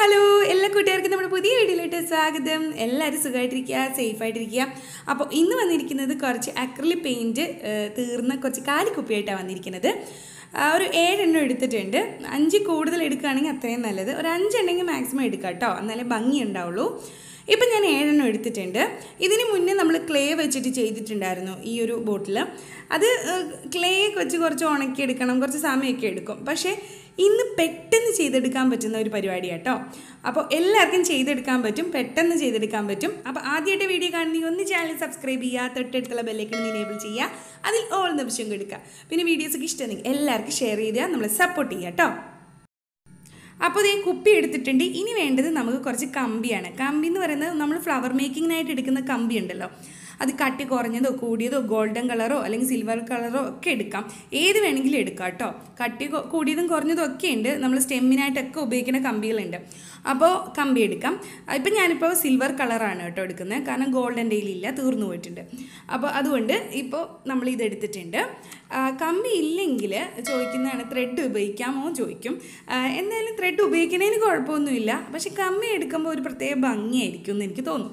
Hello എല്ലാ കൂട്ടുകാർക്കും നമ്മുടെ പുതിയ വീഡിയോയിലോട്ട് സ്വാഗതം. എല്ലാവരും സുഖമായിട്ടിരിക്കുക, സേഫായിട്ടിരിക്കുക. അപ്പോൾ ഇന്ന് വന്നിരിക്കുന്നത് കുറച്ച് അക്രിലിക് പെയിൻറ്റ് തീർന്ന കുറച്ച് കാലിക്കുപ്പിയായിട്ടാണ് വന്നിരിക്കുന്നത്. ഒരു 7 എണ്ണം എടുത്തിട്ടുണ്ട്. 5 കൂടുതൽ എടുക്കുകയാണെങ്കിൽ അത്രയും നല്ലത്. ഒരു 5 എണ്ണമെങ്കിൽ മാക്സിമം എടുക്കുക കേട്ടോ, എന്നാലേ ഭംഗി ഉണ്ടാവുള്ളൂ. ഇപ്പം ഞാൻ 7 എണ്ണം എടുത്തിട്ടുണ്ട്. ഇതിന് മുന്നേ നമ്മൾ ക്ലേ വെച്ചിട്ട് ചെയ്തിട്ടുണ്ടായിരുന്നു ഈ ഒരു ബോട്ടിൽ. അത് ക്ലേ വെച്ച് കുറച്ച് ഉണക്കിയെടുക്കണം, കുറച്ച് സമയമൊക്കെ എടുക്കും. പക്ഷേ ഇന്ന് പെട്ടെന്ന് ചെയ്തെടുക്കാൻ പറ്റുന്ന ഒരു പരിപാടിയാണ് കേട്ടോ. അപ്പോൾ എല്ലാവർക്കും ചെയ്തെടുക്കാൻ പറ്റും, പെട്ടെന്ന് ചെയ്തെടുക്കാൻ പറ്റും. അപ്പോൾ ആദ്യമായിട്ട് വീഡിയോ കാണുന്നെങ്കിൽ ഒന്ന് ചാനൽ സബ്സ്ക്രൈബ് ചെയ്യുക, തൊട്ടടുത്തുള്ള ബെല്ലൈക്കൺ എനേബിൾ ചെയ്യുക, അതിൽ ഓൾ നിമിഷം കൊടുക്കുക. പിന്നെ വീഡിയോസൊക്കെ ഇഷ്ടമാണെങ്കിൽ എല്ലാവർക്കും ഷെയർ ചെയ്ത് നമ്മളെ സപ്പോർട്ട് ചെയ്യുക കേട്ടോ. അപ്പോൾ ഇതേ കുപ്പി എടുത്തിട്ടുണ്ട്. ഇനി വേണ്ടത് നമുക്ക് കുറച്ച് കമ്പിയാണ്. കമ്പി എന്ന് പറയുന്നത് നമ്മൾ ഫ്ലവർ മേക്കിങ്ങിനായിട്ട് എടുക്കുന്ന കമ്പി ഉണ്ടല്ലോ, അത് കട്ടി കുറഞ്ഞതോ കൂടിയതോ ഗോൾഡൻ കളറോ അല്ലെങ്കിൽ സിൽവർ കളറോ ഒക്കെ എടുക്കാം. ഏത് വേണമെങ്കിലും എടുക്കാം കേട്ടോ. കട്ടി കൂടിയതും കുറഞ്ഞതും ഒക്കെ ഉണ്ട്. നമ്മൾ സ്റ്റെമ്മിനായിട്ടൊക്കെ ഉപയോഗിക്കുന്ന കമ്പികളുണ്ട്. അപ്പോൾ കമ്പി എടുക്കാം. ഇപ്പം ഞാനിപ്പോൾ സിൽവർ കളറാണ് കേട്ടോ എടുക്കുന്നത്, കാരണം ഗോൾഡൻ ഡെയിലില്ല, തീർന്നു പോയിട്ടുണ്ട്. അപ്പോൾ അതുകൊണ്ട് ഇപ്പോൾ നമ്മൾ ഇതെടുത്തിട്ടുണ്ട്. കമ്പി ഇല്ലെങ്കിൽ ചോദിക്കുന്നതാണ് ത്രെഡ് ഉപയോഗിക്കാമോ ചോദിക്കും. എന്തായാലും ത്രെഡ് ഉപയോഗിക്കുന്നതിന് കുഴപ്പമൊന്നുമില്ല, പക്ഷെ കമ്പി എടുക്കുമ്പോൾ ഒരു പ്രത്യേക ഭംഗിയായിരിക്കും എന്ന് എനിക്ക് തോന്നും.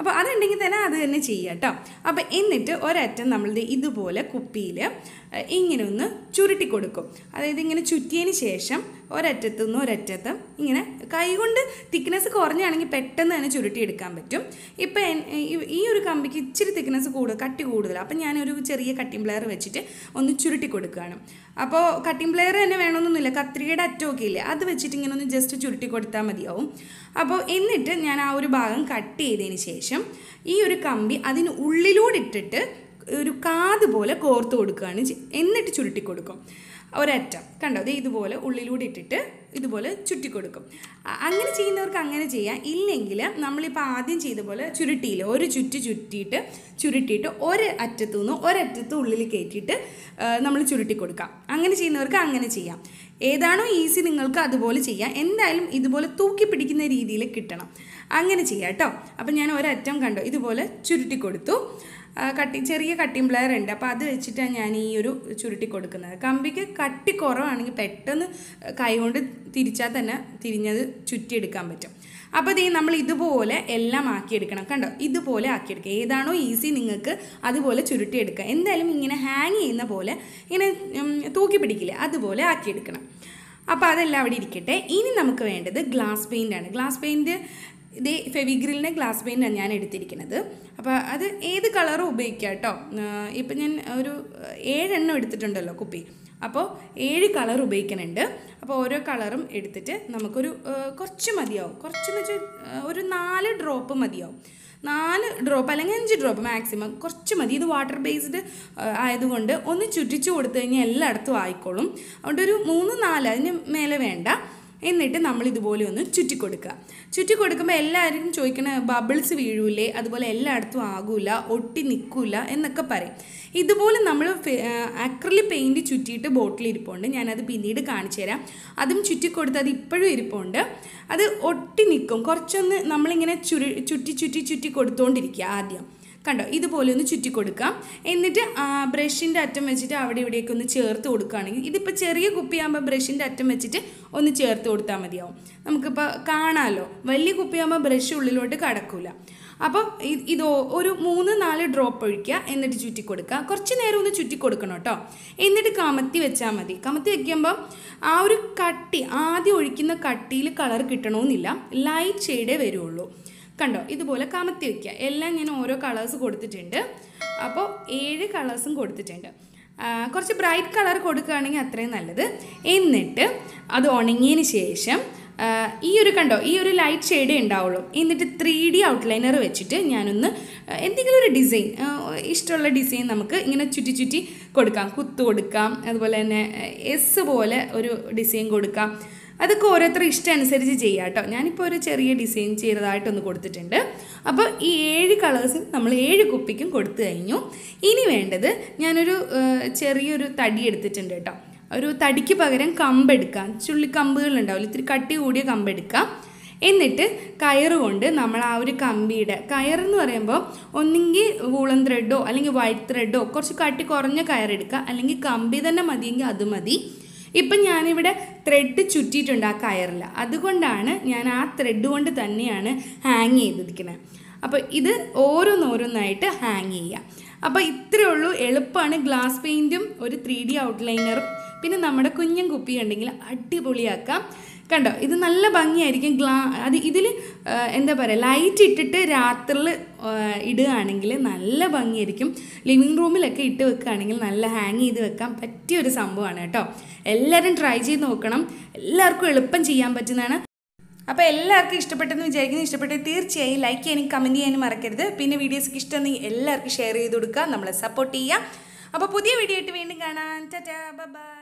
അപ്പോൾ അതുണ്ടെങ്കിൽ തന്നെ അത് തന്നെ ചെയ്യുക കേട്ടോ. അപ്പോൾ എന്നിട്ട് ഒരറ്റം നമ്മളുടെ ഇതുപോലെ കുപ്പിയിൽ ഇങ്ങനെ ഒന്ന് ചുരുട്ടി കൊടുക്കും. അതായത് ഇങ്ങനെ ചുറ്റിയതിന് ശേഷം ഒരറ്റത്തു നിന്ന് ഒരറ്റത്തും ഇങ്ങനെ കൈകൊണ്ട് തിക്നെസ് കുറഞ്ഞാണെങ്കിൽ പെട്ടെന്ന് തന്നെ ചുരുട്ടിയെടുക്കാൻ പറ്റും. ഇപ്പം ഈ ഒരു കമ്പിക്ക് ഇച്ചിരി തിക്നെസ് കട്ടി കൂടുതലാണ്. അപ്പം ഞാനൊരു ചെറിയ കട്ടിംഗ് പ്ലെയർ വെച്ചിട്ട് ഒന്ന് ചുരുട്ടി കൊടുക്കുകയാണ്. അപ്പോൾ കട്ടിംഗ് പ്ലെയർ തന്നെ വേണമെന്നൊന്നുമില്ല, കത്രികയുടെ അറ്റമൊക്കെ ഇല്ലേ, അത് വെച്ചിട്ട് ഇങ്ങനെ ഒന്ന് ജസ്റ്റ് ചുരുട്ടി കൊടുത്താൽ മതിയാവും. അപ്പോൾ എന്നിട്ട് ഞാൻ ആ ഒരു ഭാഗം കട്ട് ചെയ്തതിന് ശേഷം ഈ ഒരു കമ്പി അതിന് ഉള്ളിലൂടെ ഇട്ടിട്ട് ഒരു കാത് പോലെ കോർത്ത് കൊടുക്കുകയാണ്. എന്നിട്ട് ചുരുട്ടി കൊടുക്കും ഒരറ്റം. കണ്ടോ, അത് ഇതുപോലെ ഉള്ളിലൂടെ ഇട്ടിട്ട് ഇതുപോലെ ചുറ്റി കൊടുക്കും. അങ്ങനെ ചെയ്യുന്നവർക്ക് അങ്ങനെ ചെയ്യാം. ഇല്ലെങ്കിൽ നമ്മളിപ്പോൾ ആദ്യം ചെയ്ത പോലെ ചുരുട്ടിയില്ല, ഒരു ചുരുട്ടിയിട്ട് ഒരു അറ്റത്തു നിന്ന് ഒരറ്റത്ത് ഉള്ളിൽ കയറ്റിയിട്ട് നമ്മൾ ചുരുട്ടി കൊടുക്കാം. അങ്ങനെ ചെയ്യുന്നവർക്ക് അങ്ങനെ ചെയ്യാം. ഏതാണോ ഈസി നിങ്ങൾക്ക് അതുപോലെ ചെയ്യാം. എന്തായാലും ഇതുപോലെ തൂക്കി പിടിക്കുന്ന രീതിയിൽ കിട്ടണം, അങ്ങനെ ചെയ്യാം കേട്ടോ. അപ്പം ഞാൻ ഒരറ്റം കണ്ടോ ഇതുപോലെ ചുരുട്ടി കൊടുത്തു. ചെറിയ കട്ടിംഗ് പ്ലെയർ ഉണ്ട്, അപ്പോൾ അത് വെച്ചിട്ടാണ് ഞാൻ ഈ ഒരു ചുരുട്ടി കൊടുക്കുന്നത്. കമ്പിക്ക് കട്ടി കുറവാണെങ്കിൽ പെട്ടെന്ന് കൈകൊണ്ട് തിരിച്ചാൽ തന്നെ തിരിഞ്ഞത് ചുറ്റിയെടുക്കാൻ പറ്റും. അപ്പോൾ ഇത് നമ്മൾ ഇതുപോലെ എല്ലാം ആക്കിയെടുക്കണം. കണ്ടോ, ഇതുപോലെ ആക്കിയെടുക്കുക. ഏതാണോ ഈസി നിങ്ങൾക്ക് അതുപോലെ ചുരുട്ടിയെടുക്കുക. എന്തായാലും ഇങ്ങനെ ഹാങ് ചെയ്യുന്ന പോലെ ഇങ്ങനെ തൂക്കി പിടിക്കില്ല, അതുപോലെ ആക്കിയെടുക്കണം. അപ്പോൾ അതെല്ലാം അവിടെ ഇരിക്കട്ടെ. ഇനി നമുക്ക് വേണ്ടത് ഗ്ലാസ് പെയിൻ്റാണ്. ഗ്ലാസ് പെയിൻറ്റ് ഇതേ ഫെവിഗ്രിലിൻ്റെ ഗ്ലാസ് പെയിൻ്റാണ് ഞാൻ എടുത്തിരിക്കുന്നത്. അപ്പോൾ അത് ഏത് കളറും ഉപയോഗിക്കാം കേട്ടോ. ഇപ്പം ഞാൻ ഒരു 7 എണ്ണം എടുത്തിട്ടുണ്ടല്ലോ കുപ്പി, അപ്പോൾ 7 കളർ ഉപയോഗിക്കുന്നുണ്ട്. അപ്പോൾ ഓരോ കളറും എടുത്തിട്ട് നമുക്കൊരു കുറച്ച് മതിയാവും. കുറച്ചെന്ന് വെച്ചാൽ ഒരു 4 ഡ്രോപ്പ് മതിയാവും. 4 ഡ്രോപ്പ് അല്ലെങ്കിൽ 5 ഡ്രോപ്പ് മാക്സിമം കുറച്ച് മതി. ഇത് വാട്ടർ ബേസ്ഡ് ആയതുകൊണ്ട് ഒന്ന് ചുറ്റിച്ചു കൊടുത്തു കഴിഞ്ഞാൽ എല്ലായിടത്തും ആയിക്കോളും. അതുകൊണ്ട് ഒരു 3-4 അതിന് മേലെ വേണ്ട. എന്നിട്ട് നമ്മൾ ഇതുപോലെ ഒന്ന് ചുറ്റിക്കൊടുക്കുക. ചുറ്റിക്കൊടുക്കുമ്പോൾ എല്ലാവരും ചോദിക്കണ ബബിൾസ് വീഴൂലേ, അതുപോലെ എല്ലായിടത്തും ആകൂല, ഒട്ടി നിൽക്കില്ല എന്നൊക്കെ പറയും. ഇതുപോലെ നമ്മൾ അക്രിലിക് പെയിൻറ്റ് ചുറ്റിയിട്ട് ബോട്ടിൽ ഇരിപ്പുണ്ട്, ഞാനത് പിന്നീട് കാണിച്ചു തരാം. അതും ചുറ്റിക്കൊടുത്ത് അത് ഇപ്പോഴും ഇരിപ്പുണ്ട്. അത് ഒട്ടി നിൽക്കും. കുറച്ചൊന്ന് നമ്മളിങ്ങനെ ചുറ്റി കൊടുത്തുകൊണ്ടിരിക്കുക. ആദ്യം കണ്ടോ ഇതുപോലെ ഒന്ന് ചുറ്റിക്കൊടുക്കാം. എന്നിട്ട് ബ്രഷിൻ്റെ അറ്റം വെച്ചിട്ട് അവിടെ ഇവിടെയൊക്കെ ഒന്ന് ചേർത്ത് കൊടുക്കുകയാണെങ്കിൽ, ഇതിപ്പോൾ ചെറിയ കുപ്പിയാകുമ്പോൾ ബ്രഷിൻ്റെ അറ്റം വെച്ചിട്ട് ഒന്ന് ചേർത്ത് കൊടുത്താൽ മതിയാവും. നമുക്കിപ്പോൾ കാണാമല്ലോ, വലിയ കുപ്പിയാകുമ്പോൾ ബ്രഷ് ഉള്ളിലോട്ട് കടക്കില്ല. അപ്പോൾ ഇത് ഒരു 3-4 ഡ്രോപ്പ് ഒഴിക്കുക. എന്നിട്ട് ചുറ്റിക്കൊടുക്കുക. കുറച്ച് നേരം ഒന്ന് ചുറ്റിക്കൊടുക്കണം കേട്ടോ. എന്നിട്ട് കമത്തി വെച്ചാൽ മതി. കമത്തി വയ്ക്കുമ്പം ആ ഒരു കട്ടി ആദ്യം ഒഴിക്കുന്ന കട്ടിയിൽ കളർ കിട്ടണമെന്നില്ല, ലൈറ്റ് ഷെയ്ഡേ വരുള്ളൂ. കണ്ടോ ഇതുപോലെ കമത്തി വയ്ക്കുക. എല്ലാം ഞാൻ ഓരോ കളേഴ്സ് കൊടുത്തിട്ടുണ്ട്. അപ്പോൾ 7 കളേഴ്സും കൊടുത്തിട്ടുണ്ട്. കുറച്ച് ബ്രൈറ്റ് കളർ കൊടുക്കുകയാണെങ്കിൽ അത്രയും നല്ലത്. എന്നിട്ട് അത് ഉണങ്ങിയതിന് ശേഷം ഈ ഒരു കണ്ടോ ഈ ഒരു ലൈറ്റ് ഷെയ്ഡേ ഉണ്ടാവുള്ളൂ. എന്നിട്ട് 3D ഔട്ട്ലൈനർ വെച്ചിട്ട് ഞാനൊന്ന് എന്തെങ്കിലും ഒരു ഡിസൈൻ, ഇഷ്ടമുള്ള ഡിസൈൻ നമുക്ക് ഇങ്ങനെ ചുറ്റി കൊടുക്കാം. കുത്ത് കൊടുക്കാം, അതുപോലെ തന്നെ എസ് പോലെ ഒരു ഡിസൈൻ കൊടുക്കാം. അതൊക്കെ ഓരോരുത്തർ ഇഷ്ടം അനുസരിച്ച് ചെയ്യുക കേട്ടോ. ഞാനിപ്പോൾ ഒരു ചെറിയ ഡിസൈൻ ചെയ്തതായിട്ടൊന്ന് കൊടുത്തിട്ടുണ്ട്. അപ്പോൾ ഈ 7 കളേഴ്സും നമ്മൾ 7 കുപ്പിക്കും കൊടുത്തു കഴിഞ്ഞു. ഇനി വേണ്ടത് ഞാനൊരു ചെറിയൊരു തടി എടുത്തിട്ടുണ്ട് കേട്ടോ. ഒരു തടിക്ക് പകരം കമ്പെടുക്കാം. ചുള്ളിക്കമ്പുകളുണ്ടാവില്ല, ഇത്തിരി കട്ടി കൂടിയ കമ്പെടുക്കാം. എന്നിട്ട് കയറുകൊണ്ട് നമ്മൾ ആ ഒരു കമ്പിയുടെ കയറെന്ന് പറയുമ്പോൾ ഒന്നെങ്കിൽ വൂളൻ ത്രെഡോ അല്ലെങ്കിൽ വൈറ്റ് ത്രെഡോ കുറച്ച് കട്ടി കുറഞ്ഞ കയറെടുക്കുക. അല്ലെങ്കിൽ കമ്പി തന്നെ മതിയെങ്കിൽ അത് മതി. ഇപ്പം ഞാനിവിടെ ത്രെഡ് ചുറ്റിയിട്ടുണ്ട് ആ കയറിൽ, അതുകൊണ്ടാണ് ഞാൻ ആ ത്രെഡ് കൊണ്ട് തന്നെയാണ് ഹാങ് ചെയ്തിരിക്കുന്നത്. അപ്പോൾ ഇത് ഓരോന്നോരോന്നായിട്ട് ഹാങ് ചെയ്യുക. അപ്പോൾ ഇത്രയേ ഉള്ളൂ, എളുപ്പമാണ്. ഗ്ലാസ് പെയിൻറ്റും ഒരു 3D ഔട്ട്ലൈനറും പിന്നെ നമ്മുടെ കുഞ്ഞും കുപ്പി ഉണ്ടെങ്കിൽ അടിപൊളിയാക്കാം. കണ്ടോ, ഇത് നല്ല ഭംഗിയായിരിക്കും. അത് ഇതിൽ എന്താ പറയുക, ലൈറ്റ് ഇട്ടിട്ട് രാത്രിയിൽ ഇടുകയാണെങ്കിൽ നല്ല ഭംഗിയായിരിക്കും. ലിവിങ് റൂമിലൊക്കെ ഇട്ട് വെക്കുകയാണെങ്കിൽ നല്ല ഹാങ് ചെയ്ത് വെക്കാൻ പറ്റിയൊരു സംഭവമാണ് കേട്ടോ. എല്ലാവരും ട്രൈ ചെയ്ത് നോക്കണം, എല്ലാവർക്കും എളുപ്പം ചെയ്യാൻ പറ്റുന്നതാണ്. അപ്പോൾ എല്ലാവർക്കും ഇഷ്ടപ്പെട്ടെന്ന് വിചാരിക്കുന്നു. ഇഷ്ടപ്പെട്ടത് തീർച്ചയായും ലൈക്ക് ചെയ്യാനും കമൻറ്റ് ചെയ്യാനും മറക്കരുത്. പിന്നെ വീഡിയോസൊക്കെ ഇഷ്ടമെങ്കിൽ എല്ലാവർക്കും ഷെയർ ചെയ്ത് കൊടുക്കുക, നമ്മളെ സപ്പോർട്ട് ചെയ്യുക. അപ്പോൾ പുതിയ വീഡിയോ ആയിട്ട് വീണ്ടും കാണാം. Tata, by.